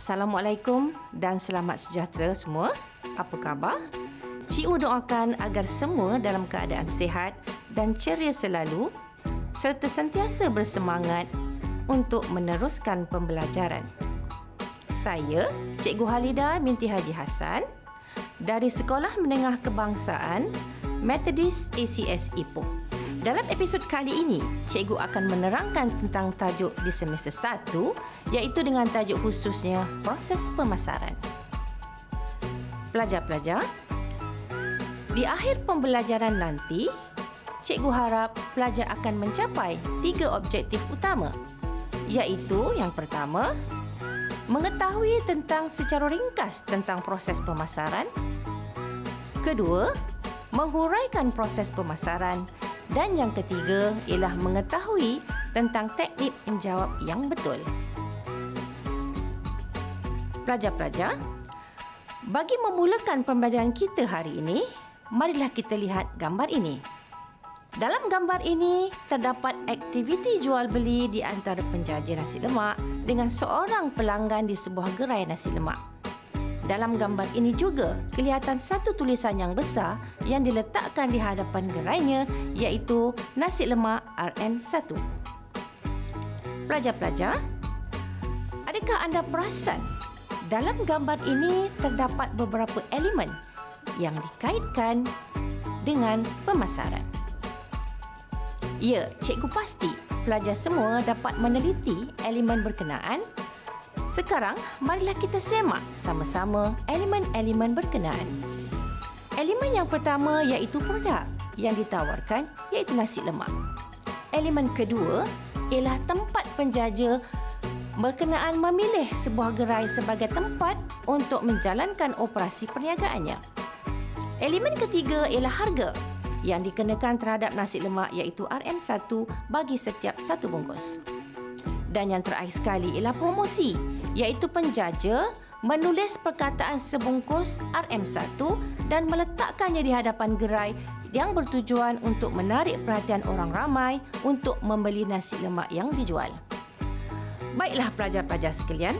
Assalamualaikum dan selamat sejahtera semua. Apa khabar? Cikgu doakan agar semua dalam keadaan sihat dan ceria selalu serta sentiasa bersemangat untuk meneruskan pembelajaran. Saya, Cikgu Halida Binti Haji Hassan dari Sekolah Menengah Kebangsaan Methodis ACS Ipoh. Dalam episod kali ini, cikgu akan menerangkan tentang tajuk di semester 1 iaitu dengan tajuk khususnya proses pemasaran. Pelajar-pelajar, di akhir pembelajaran nanti, cikgu harap pelajar akan mencapai 3 objektif utama iaitu yang pertama, mengetahui tentang secara ringkas tentang proses pemasaran. Kedua, menghuraikan proses pemasaran. Dan yang ketiga ialah mengetahui tentang teknik menjawab yang betul. Pelajar-pelajar, bagi memulakan pembelajaran kita hari ini, marilah kita lihat gambar ini. Dalam gambar ini, terdapat aktiviti jual-beli di antara penjaja nasi lemak dengan seorang pelanggan di sebuah gerai nasi lemak. Dalam gambar ini juga kelihatan satu tulisan yang besar yang diletakkan di hadapan gerainya iaitu nasi lemak RM1. Pelajar-pelajar, adakah anda perasan dalam gambar ini terdapat beberapa elemen yang dikaitkan dengan pemasaran? Ya, cikgu pasti pelajar semua dapat meneliti elemen berkenaan. Sekarang, marilah kita semak sama-sama elemen-elemen berkenaan. Elemen yang pertama iaitu produk yang ditawarkan iaitu nasi lemak. Elemen kedua ialah tempat penjaja berkenaan memilih sebuah gerai sebagai tempat untuk menjalankan operasi perniagaannya. Elemen ketiga ialah harga yang dikenakan terhadap nasi lemak iaitu RM1 bagi setiap satu bungkus. Dan yang terakhir sekali ialah promosi, iaitu penjaja menulis perkataan sebungkus RM1 dan meletakkannya di hadapan gerai yang bertujuan untuk menarik perhatian orang ramai untuk membeli nasi lemak yang dijual. Baiklah pelajar-pelajar sekalian,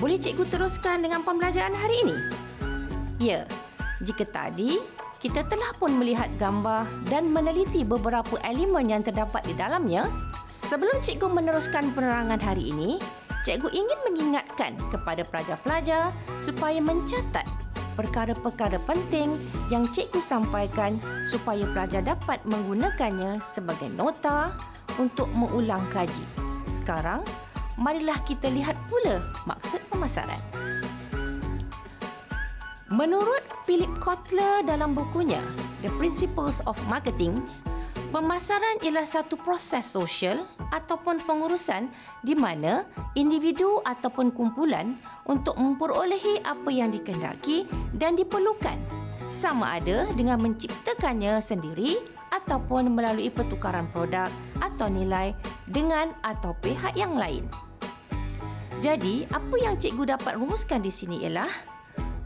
boleh cikgu teruskan dengan pembelajaran hari ini? Ya, jika tadi kita telah pun melihat gambar dan meneliti beberapa elemen yang terdapat di dalamnya. Sebelum cikgu meneruskan penerangan hari ini, cikgu ingin mengingatkan kepada pelajar-pelajar supaya mencatat perkara-perkara penting yang cikgu sampaikan supaya pelajar dapat menggunakannya sebagai nota untuk mengulang kaji. Sekarang, marilah kita lihat pula maksud pemasaran. Menurut Philip Kotler dalam bukunya The Principles of Marketing, pemasaran ialah satu proses sosial ataupun pengurusan di mana individu ataupun kumpulan untuk memperolehi apa yang dikehendaki dan diperlukan, sama ada dengan menciptakannya sendiri ataupun melalui pertukaran produk atau nilai dengan atau pihak yang lain. Jadi, apa yang cikgu dapat rumuskan di sini ialah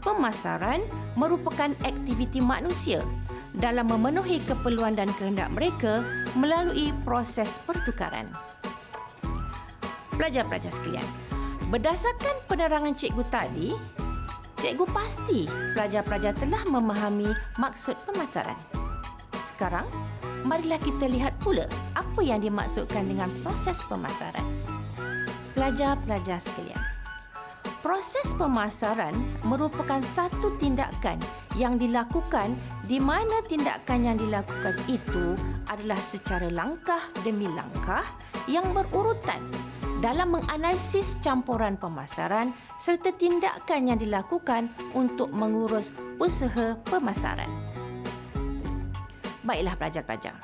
pemasaran merupakan aktiviti manusia dalam memenuhi keperluan dan kehendak mereka melalui proses pertukaran. Pelajar-pelajar sekalian, berdasarkan penerangan cikgu tadi, cikgu pasti pelajar-pelajar telah memahami maksud pemasaran. Sekarang, marilah kita lihat pula apa yang dimaksudkan dengan proses pemasaran. Pelajar-pelajar sekalian, proses pemasaran merupakan satu tindakan yang dilakukan di mana tindakan yang dilakukan itu adalah secara langkah demi langkah yang berurutan dalam menganalisis campuran pemasaran serta tindakan yang dilakukan untuk mengurus usaha pemasaran. Baiklah pelajar-pelajar.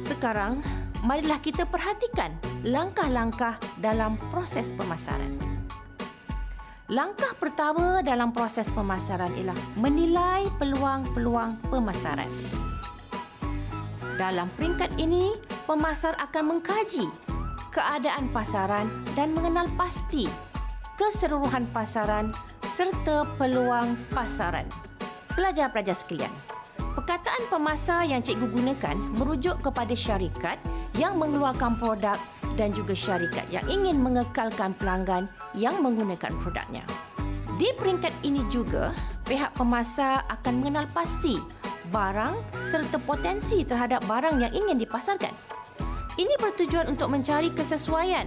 Sekarang, marilah kita perhatikan langkah-langkah dalam proses pemasaran. Langkah pertama dalam proses pemasaran ialah menilai peluang-peluang pemasaran. Dalam peringkat ini, pemasar akan mengkaji keadaan pasaran dan mengenal pasti keseluruhan pasaran serta peluang pasaran. Pelajar-pelajar sekalian, perkataan pemasar yang cikgu gunakan merujuk kepada syarikat yang mengeluarkan produk dan juga syarikat yang ingin mengekalkan pelanggan yang menggunakan produknya. Di peringkat ini juga, pihak pemasar akan mengenal pasti barang serta potensi terhadap barang yang ingin dipasarkan. Ini bertujuan untuk mencari kesesuaian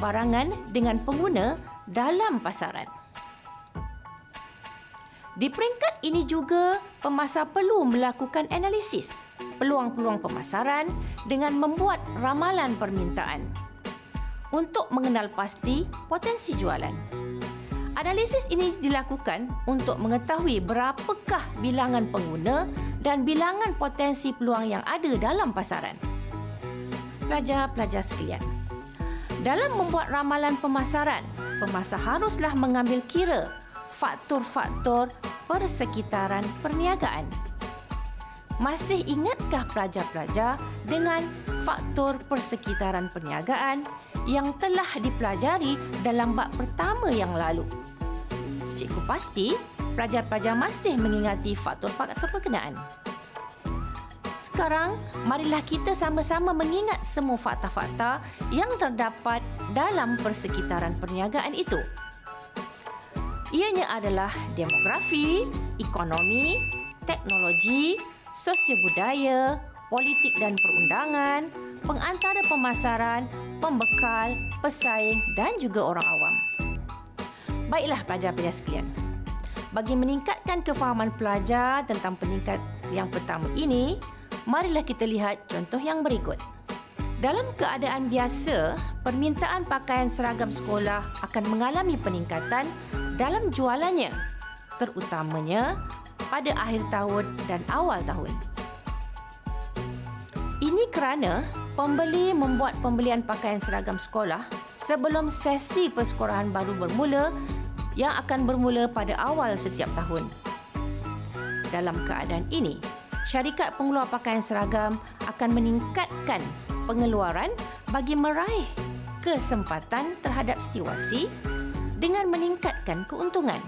barangan dengan pengguna dalam pasaran. Di peringkat ini juga, pemasar perlu melakukan analisis peluang-peluang pemasaran dengan membuat ramalan permintaan untuk mengenal pasti potensi jualan. Analisis ini dilakukan untuk mengetahui berapakah bilangan pengguna dan bilangan potensi peluang yang ada dalam pasaran. Pelajar-pelajar sekalian, dalam membuat ramalan pemasaran, pemasar haruslah mengambil kira faktor-faktor persekitaran perniagaan. Masih ingatkah pelajar-pelajar dengan faktor persekitaran perniagaan yang telah dipelajari dalam bab pertama yang lalu? Cikgu pasti pelajar-pelajar masih mengingati faktor-faktor berkenaan. Sekarang, marilah kita sama-sama mengingat semua fakta-fakta yang terdapat dalam persekitaran perniagaan itu. Ianya adalah demografi, ekonomi, teknologi, sosiobudaya, politik dan perundangan, pengantara pemasaran, pembekal, pesaing dan juga orang awam. Baiklah pelajar-pelajar sekalian. Bagi meningkatkan kefahaman pelajar tentang peringkat yang pertama ini, marilah kita lihat contoh yang berikut. Dalam keadaan biasa, permintaan pakaian seragam sekolah akan mengalami peningkatan dalam jualannya, terutamanya pada akhir tahun dan awal tahun. Ini kerana pembeli membuat pembelian pakaian seragam sekolah sebelum sesi persekolahan baru bermula yang akan bermula pada awal setiap tahun. Dalam keadaan ini, syarikat pengeluar pakaian seragam akan meningkatkan pengeluaran bagi meraih kesempatan terhadap situasi dengan meningkatkan keuntungan.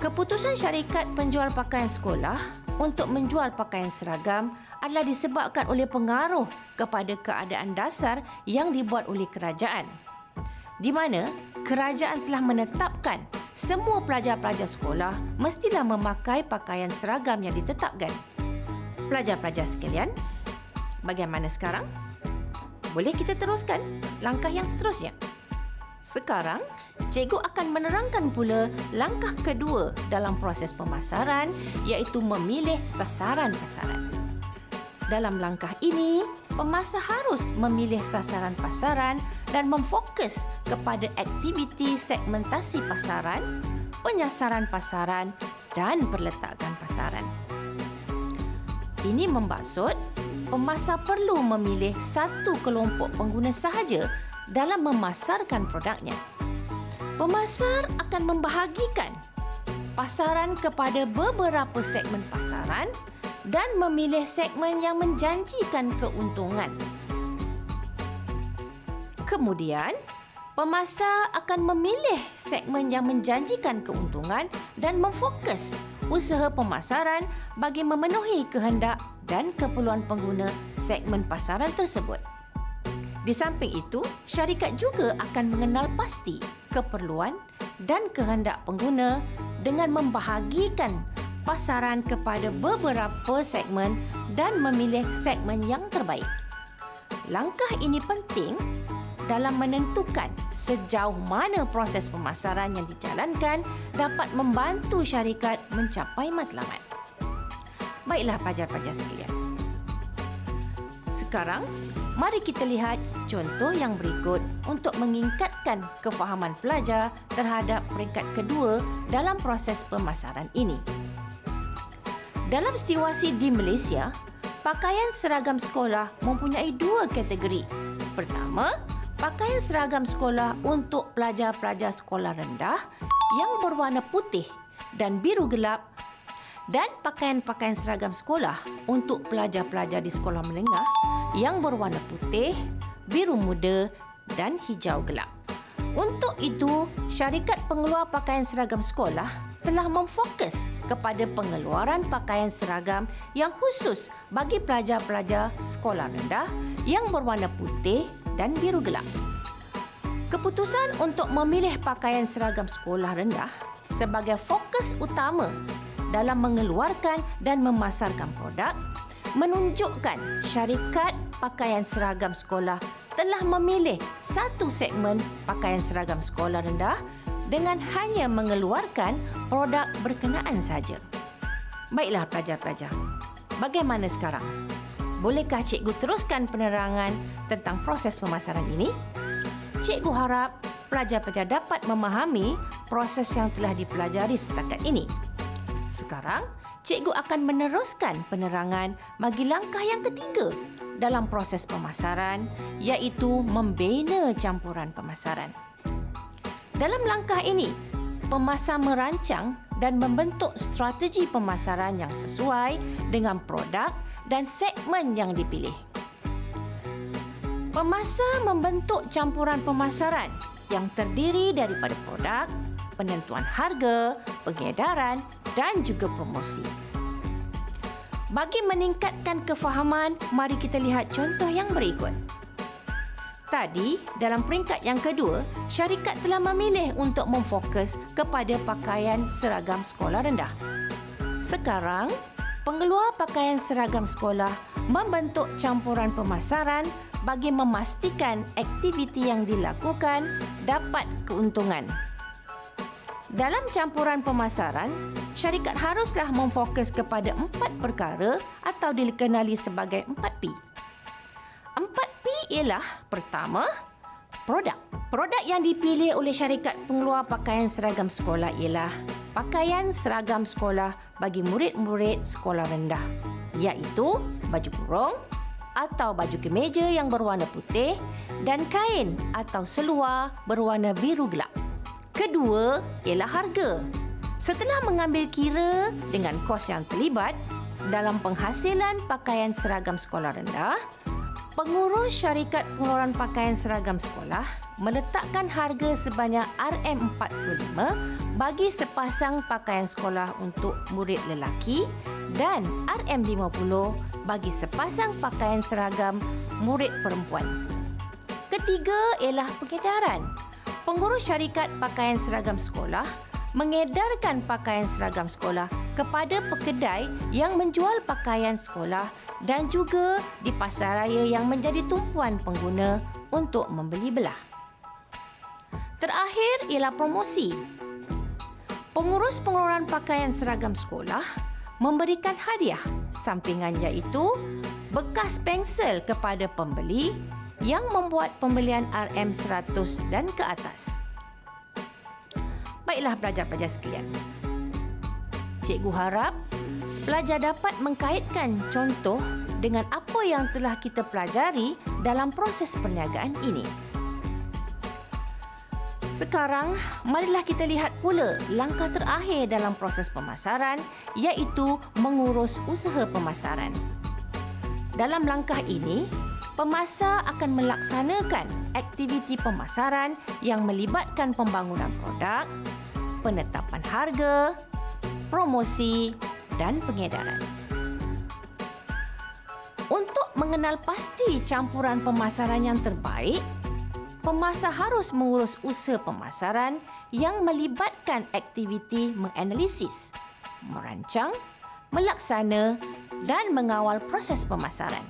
Keputusan syarikat penjual pakaian sekolah untuk menjual pakaian seragam adalah disebabkan oleh pengaruh kepada keadaan dasar yang dibuat oleh kerajaan, di mana kerajaan telah menetapkan semua pelajar-pelajar sekolah mestilah memakai pakaian seragam yang ditetapkan. Pelajar-pelajar sekalian, bagaimana sekarang? Boleh kita teruskan langkah yang seterusnya? Sekarang, cikgu akan menerangkan pula langkah kedua dalam proses pemasaran, iaitu memilih sasaran pasaran. Dalam langkah ini, pemasar harus memilih sasaran pasaran dan memfokus kepada aktiviti segmentasi pasaran, penyasaran pasaran dan perletakan pasaran. Ini memmaksud pemasar perlu memilih satu kelompok pengguna sahaja dalam memasarkan produknya. Pemasar akan membahagikan pasaran kepada beberapa segmen pasaran dan memilih segmen yang menjanjikan keuntungan. Kemudian, pemasar akan memilih segmen yang menjanjikan keuntungan dan memfokus usaha pemasaran bagi memenuhi kehendak dan keperluan pengguna segmen pasaran tersebut. Di samping itu, syarikat juga akan mengenal pasti keperluan dan kehendak pengguna dengan membahagikan pasaran kepada beberapa segmen dan memilih segmen yang terbaik. Langkah ini penting dalam menentukan sejauh mana proses pemasaran yang dijalankan dapat membantu syarikat mencapai matlamat. Baiklah pelajar-pelajar sekalian. Sekarang, mari kita lihat contoh yang berikut untuk meningkatkan kefahaman pelajar terhadap peringkat kedua dalam proses pemasaran ini. Dalam situasi di Malaysia, pakaian seragam sekolah mempunyai dua kategori. Pertama, pakaian seragam sekolah untuk pelajar-pelajar sekolah rendah yang berwarna putih dan biru gelap, dan pakaian-pakaian seragam sekolah untuk pelajar-pelajar di sekolah menengah yang berwarna putih, biru muda dan hijau gelap. Untuk itu, syarikat pengeluar pakaian seragam sekolah telah memfokus kepada pengeluaran pakaian seragam yang khusus bagi pelajar-pelajar sekolah rendah yang berwarna putih, dan biru gelap. Keputusan untuk memilih pakaian seragam sekolah rendah sebagai fokus utama dalam mengeluarkan dan memasarkan produk menunjukkan syarikat pakaian seragam sekolah telah memilih satu segmen pakaian seragam sekolah rendah dengan hanya mengeluarkan produk berkenaan saja. Baiklah pelajar-pelajar, bagaimana sekarang? Bolehkah cikgu teruskan penerangan tentang proses pemasaran ini? Cikgu harap pelajar-pelajar dapat memahami proses yang telah dipelajari setakat ini. Sekarang, cikgu akan meneruskan penerangan bagi langkah yang ketiga dalam proses pemasaran, iaitu membina campuran pemasaran. Dalam langkah ini, pemasar merancang dan membentuk strategi pemasaran yang sesuai dengan produk dan segmen yang dipilih. Pemasar membentuk campuran pemasaran yang terdiri daripada produk, penentuan harga, pengedaran dan juga promosi. Bagi meningkatkan kefahaman, mari kita lihat contoh yang berikut. Tadi, dalam peringkat yang kedua, syarikat telah memilih untuk memfokus kepada pakaian seragam sekolah rendah. Sekarang, pengeluar pakaian seragam sekolah membentuk campuran pemasaran bagi memastikan aktiviti yang dilakukan dapat keuntungan. Dalam campuran pemasaran, syarikat haruslah memfokus kepada 4 perkara atau dikenali sebagai 4P. 4P ialah pertama, produk. Produk yang dipilih oleh syarikat pengeluar pakaian seragam sekolah ialah pakaian seragam sekolah bagi murid-murid sekolah rendah, iaitu baju kurung atau baju kemeja yang berwarna putih dan kain atau seluar berwarna biru gelap. Kedua ialah harga. Setelah mengambil kira dengan kos yang terlibat dalam penghasilan pakaian seragam sekolah rendah, pengurus syarikat pengeluaran pakaian seragam sekolah meletakkan harga sebanyak RM45 bagi sepasang pakaian sekolah untuk murid lelaki dan RM50 bagi sepasang pakaian seragam murid perempuan. Ketiga ialah pengedaran. Pengurus syarikat pakaian seragam sekolah mengedarkan pakaian seragam sekolah kepada pekedai yang menjual pakaian sekolah dan juga di pasaraya yang menjadi tumpuan pengguna untuk membeli belah. Terakhir ialah promosi. Pengurus pengeluaran pakaian seragam sekolah memberikan hadiah sampingan iaitu bekas pensel kepada pembeli yang membuat pembelian RM100 dan ke atas. Baiklah pelajar-pelajar sekalian. Cikgu harap pelajar dapat mengkaitkan contoh dengan apa yang telah kita pelajari dalam proses perniagaan ini. Sekarang, marilah kita lihat pula langkah terakhir dalam proses pemasaran, iaitu mengurus usaha pemasaran. Dalam langkah ini, pemasar akan melaksanakan aktiviti pemasaran yang melibatkan pembangunan produk, penetapan harga, promosi dan pengedaran. Untuk mengenal pasti campuran pemasaran yang terbaik, pemasar harus mengurus usaha pemasaran yang melibatkan aktiviti menganalisis, merancang, melaksana dan mengawal proses pemasaran.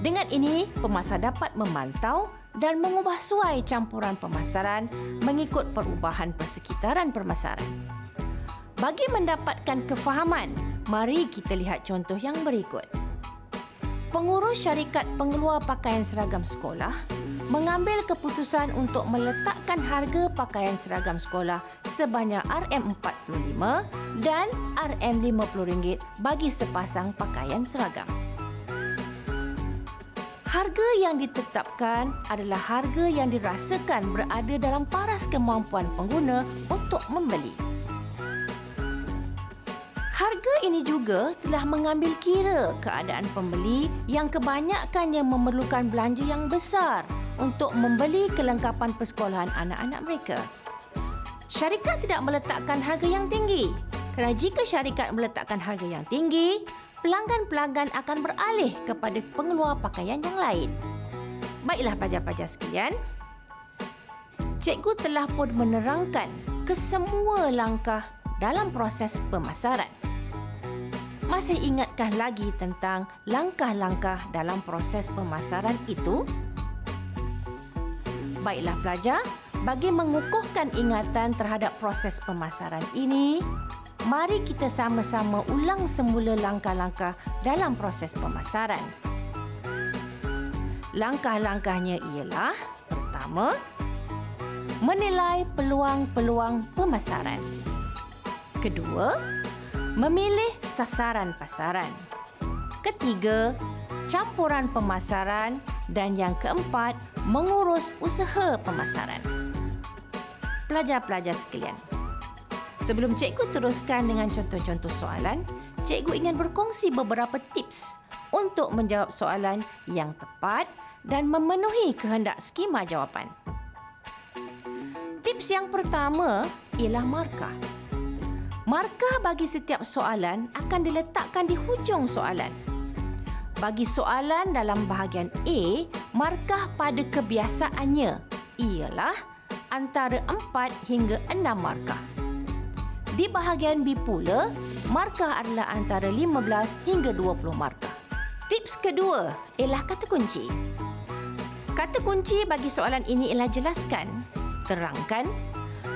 Dengan ini, pemasar dapat memantau dan mengubah suai campuran pemasaran mengikut perubahan persekitaran pemasaran. Bagi mendapatkan kefahaman, mari kita lihat contoh yang berikut. Pengurus syarikat pengeluar pakaian seragam sekolah mengambil keputusan untuk meletakkan harga pakaian seragam sekolah sebanyak RM45 dan RM50 bagi sepasang pakaian seragam. Harga yang ditetapkan adalah harga yang dirasakan berada dalam paras kemampuan pengguna untuk membeli. Harga ini juga telah mengambil kira keadaan pembeli yang kebanyakannya memerlukan belanja yang besar untuk membeli kelengkapan persekolahan anak-anak mereka. Syarikat tidak meletakkan harga yang tinggi, kerana jika syarikat meletakkan harga yang tinggi, pelanggan-pelanggan akan beralih kepada pengeluar pakaian yang lain. Baiklah pelajar-pelajar sekalian, cikgu telah pun menerangkan kesemua langkah dalam proses pemasaran. Masih ingatkah lagi tentang langkah-langkah dalam proses pemasaran itu? Baiklah pelajar, bagi mengukuhkan ingatan terhadap proses pemasaran ini, mari kita sama-sama ulang semula langkah-langkah dalam proses pemasaran. Langkah-langkahnya ialah, pertama, menilai peluang-peluang pemasaran. Kedua, memilih sasaran pasaran. Ketiga, campuran pemasaran. Dan yang keempat, mengurus usaha pemasaran. Pelajar-pelajar sekalian, sebelum cikgu teruskan dengan contoh-contoh soalan, cikgu ingin berkongsi beberapa tips untuk menjawab soalan yang tepat dan memenuhi kehendak skema jawapan. Tips yang pertama ialah markah. Markah bagi setiap soalan akan diletakkan di hujung soalan. Bagi soalan dalam bahagian A, markah pada kebiasaannya ialah antara 4 hingga 6 markah. Di bahagian B pula, markah adalah antara 15 hingga 20 markah. Tips kedua ialah kata kunci. Kata kunci bagi soalan ini ialah jelaskan, terangkan.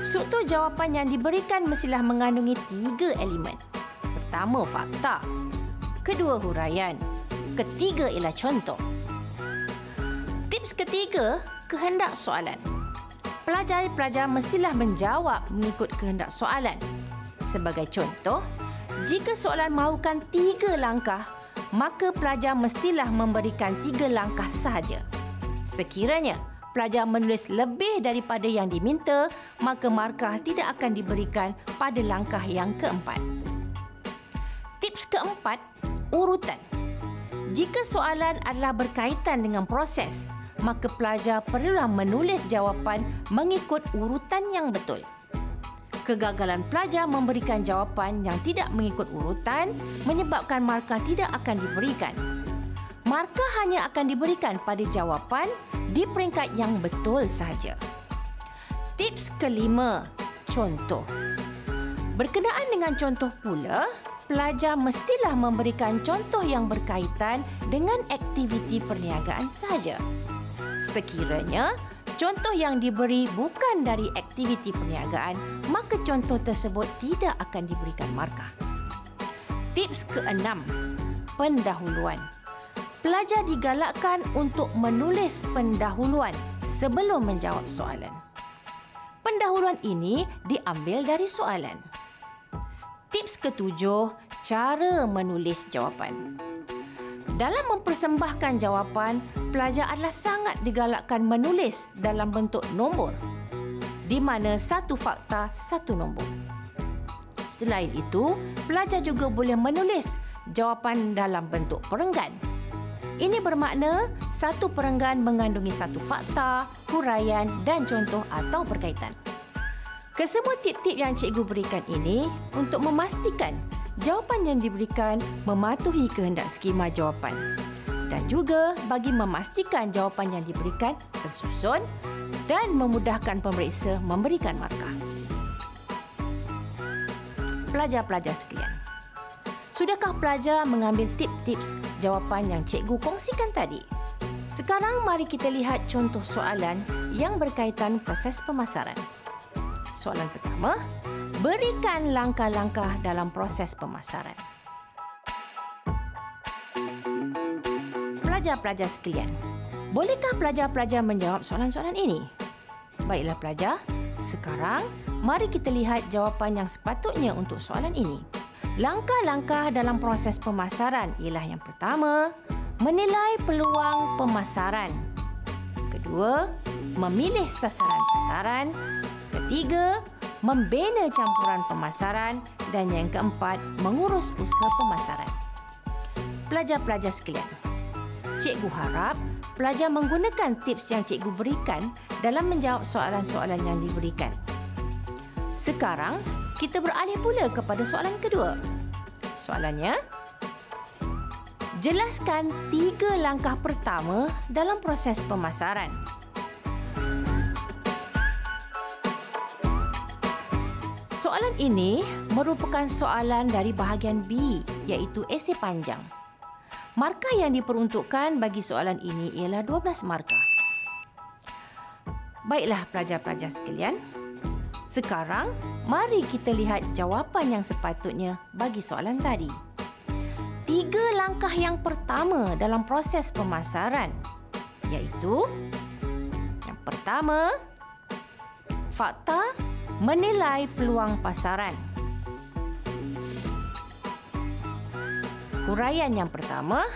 Struktur jawapan yang diberikan mestilah mengandungi 3 elemen. Pertama, fakta. Kedua, huraian. Ketiga ialah contoh. Tips ketiga, kehendak soalan. Pelajar-pelajar mestilah menjawab mengikut kehendak soalan. Sebagai contoh, jika soalan mahukan 3 langkah, maka pelajar mestilah memberikan 3 langkah sahaja. Sekiranya pelajar menulis lebih daripada yang diminta, maka markah tidak akan diberikan pada langkah yang keempat. Tips keempat, urutan. Jika soalan adalah berkaitan dengan proses, maka pelajar perlulah menulis jawapan mengikut urutan yang betul. Kegagalan pelajar memberikan jawapan yang tidak mengikut urutan menyebabkan markah tidak akan diberikan. Markah hanya akan diberikan pada jawapan di peringkat yang betul sahaja. Tips kelima, contoh. Berkenaan dengan contoh pula, pelajar mestilah memberikan contoh yang berkaitan dengan aktiviti perniagaan sahaja. Sekiranya contoh yang diberi bukan dari aktiviti perniagaan, maka contoh tersebut tidak akan diberikan markah. Tips ke-6, pendahuluan. Pelajar digalakkan untuk menulis pendahuluan sebelum menjawab soalan. Pendahuluan ini diambil dari soalan. Tips ke-7, cara menulis jawapan. Dalam mempersembahkan jawapan, pelajar adalah sangat digalakkan menulis dalam bentuk nombor, di mana satu fakta, satu nombor. Selain itu, pelajar juga boleh menulis jawapan dalam bentuk perenggan. Ini bermakna satu perenggan mengandungi satu fakta, huraian dan contoh atau berkaitan. Kesemua tip-tip yang cikgu berikan ini untuk memastikan jawapan yang diberikan mematuhi kehendak skema jawapan dan juga bagi memastikan jawapan yang diberikan tersusun dan memudahkan pemeriksa memberikan markah. Pelajar-pelajar sekalian, sudahkah pelajar mengambil tips-tips jawapan yang cikgu kongsikan tadi? Sekarang mari kita lihat contoh soalan yang berkaitan proses pemasaran. Soalan pertama, berikan langkah-langkah dalam proses pemasaran. Pelajar-pelajar sekalian, bolehkah pelajar-pelajar menjawab soalan-soalan ini? Baiklah pelajar, sekarang mari kita lihat jawapan yang sepatutnya untuk soalan ini. Langkah-langkah dalam proses pemasaran ialah yang pertama, menilai peluang pemasaran. Kedua, memilih sasaran pasaran. Ketiga, membina campuran pemasaran dan yang keempat, mengurus usaha pemasaran. Pelajar-pelajar sekalian, cikgu harap pelajar menggunakan tips yang cikgu berikan dalam menjawab soalan-soalan yang diberikan. Sekarang, kita beralih pula kepada soalan kedua. Soalannya, Jelaskan 3 langkah pertama dalam proses pemasaran. Soalan ini merupakan soalan dari bahagian B, iaitu esei panjang. Markah yang diperuntukkan bagi soalan ini ialah 12 markah. Baiklah pelajar-pelajar sekalian, sekarang mari kita lihat jawapan yang sepatutnya bagi soalan tadi. 3 langkah yang pertama dalam proses pemasaran, iaitu yang pertama, fakta menilai peluang pasaran. Huraian yang pertama,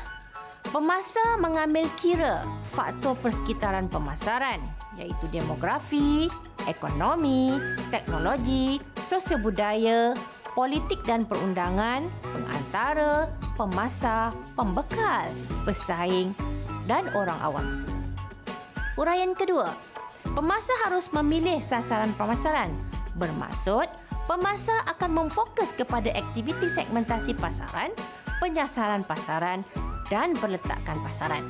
pemasar mengambil kira faktor persekitaran pemasaran, iaitu demografi, ekonomi, teknologi, sosiobudaya, politik dan perundangan, pengantara, pemasar, pembekal, pesaing dan orang awam. Uraian kedua, pemasar harus memilih sasaran pemasaran. Bermaksud, pemasar akan memfokus kepada aktiviti segmentasi pasaran, penyasaran pasaran dan perletakan pasaran.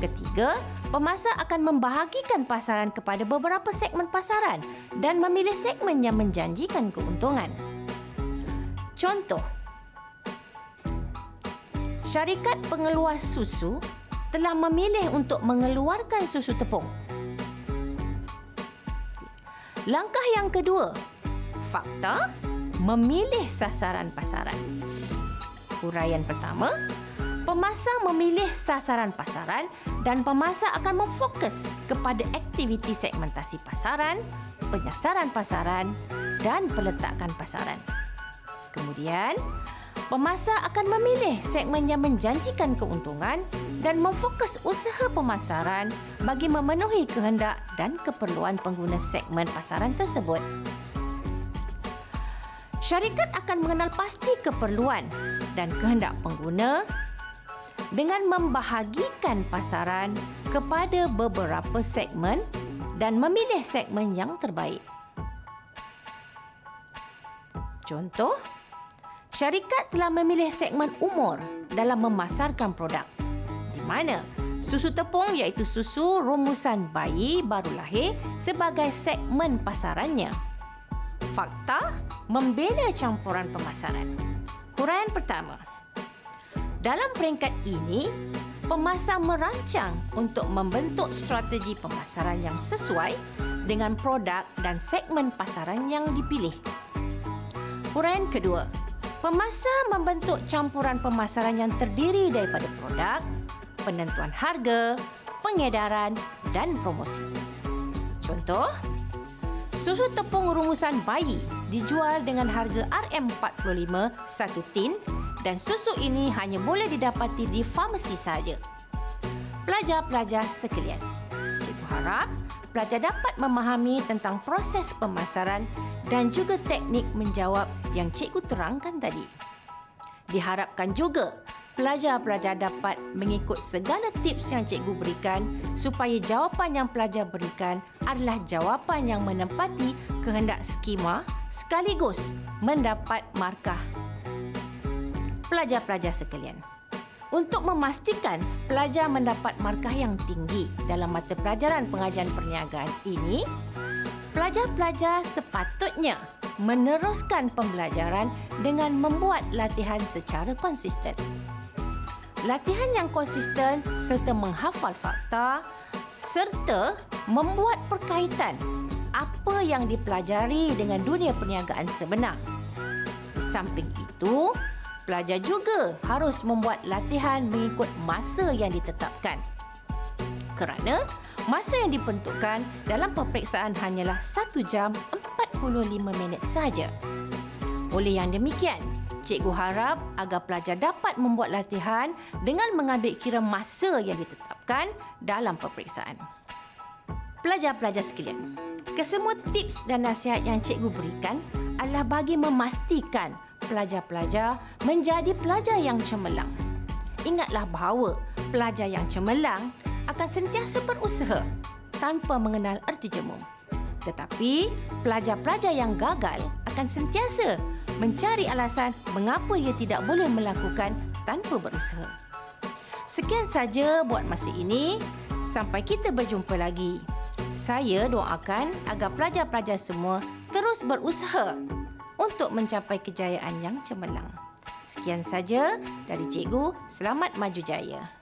Ketiga, pemasar akan membahagikan pasaran kepada beberapa segmen pasaran dan memilih segmen yang menjanjikan keuntungan. Contoh, syarikat pengeluar susu telah memilih untuk mengeluarkan susu tepung. Langkah yang kedua, fakta memilih sasaran pasaran. Huraian pertama, pemasar memilih sasaran pasaran dan pemasar akan memfokus kepada aktiviti segmentasi pasaran, penyasaran pasaran dan peletakan pasaran. Kemudian, pemasar akan memilih segmen yang menjanjikan keuntungan dan memfokus usaha pemasaran bagi memenuhi kehendak dan keperluan pengguna segmen pasaran tersebut. Syarikat akan mengenal pasti keperluan dan kehendak pengguna dengan membahagikan pasaran kepada beberapa segmen dan memilih segmen yang terbaik. Contoh, syarikat telah memilih segmen umur dalam memasarkan produk, di mana susu tepung iaitu susu rumusan bayi baru lahir sebagai segmen pasarannya. Fakta membina campuran pemasaran. Huraian pertama. Dalam peringkat ini, pemasar merancang untuk membentuk strategi pemasaran yang sesuai dengan produk dan segmen pasaran yang dipilih. Huraian kedua. Pemasar membentuk campuran pemasaran yang terdiri daripada produk, penentuan harga, pengedaran dan promosi. Contoh, susu tepung rumusan bayi dijual dengan harga RM45 satu tin dan susu ini hanya boleh didapati di farmasi sahaja. Pelajar-pelajar sekalian, cikgu harap pelajar dapat memahami tentang proses pemasaran dan juga teknik menjawab yang cikgu terangkan tadi. Diharapkan juga pelajar-pelajar dapat mengikut segala tips yang cikgu berikan supaya jawapan yang pelajar berikan adalah jawapan yang menempati kehendak skema sekaligus mendapat markah. Pelajar-pelajar sekalian, untuk memastikan pelajar mendapat markah yang tinggi dalam mata pelajaran pengajian perniagaan ini, pelajar-pelajar sepatutnya meneruskan pembelajaran dengan membuat latihan secara konsisten. Latihan yang konsisten serta menghafal fakta serta membuat perkaitan apa yang dipelajari dengan dunia perniagaan sebenar. Di samping itu, pelajar juga harus membuat latihan mengikut masa yang ditetapkan. Kerana masa yang diperuntukkan dalam peperiksaan hanyalah 1 jam 45 minit sahaja. Oleh yang demikian, cikgu harap agar pelajar dapat membuat latihan dengan mengambil kira masa yang ditetapkan dalam peperiksaan. Pelajar-pelajar sekalian, kesemua tips dan nasihat yang cikgu berikan adalah bagi memastikan pelajar-pelajar menjadi pelajar yang cemerlang. Ingatlah bahawa pelajar yang cemerlang akan sentiasa berusaha tanpa mengenal erti jemu. Tetapi, pelajar-pelajar yang gagal akan sentiasa mencari alasan mengapa ia tidak boleh melakukan tanpa berusaha. Sekian saja buat masa ini. Sampai kita berjumpa lagi. Saya doakan agar pelajar-pelajar semua terus berusaha untuk mencapai kejayaan yang cemerlang. Sekian saja dari cikgu. Selamat maju jaya.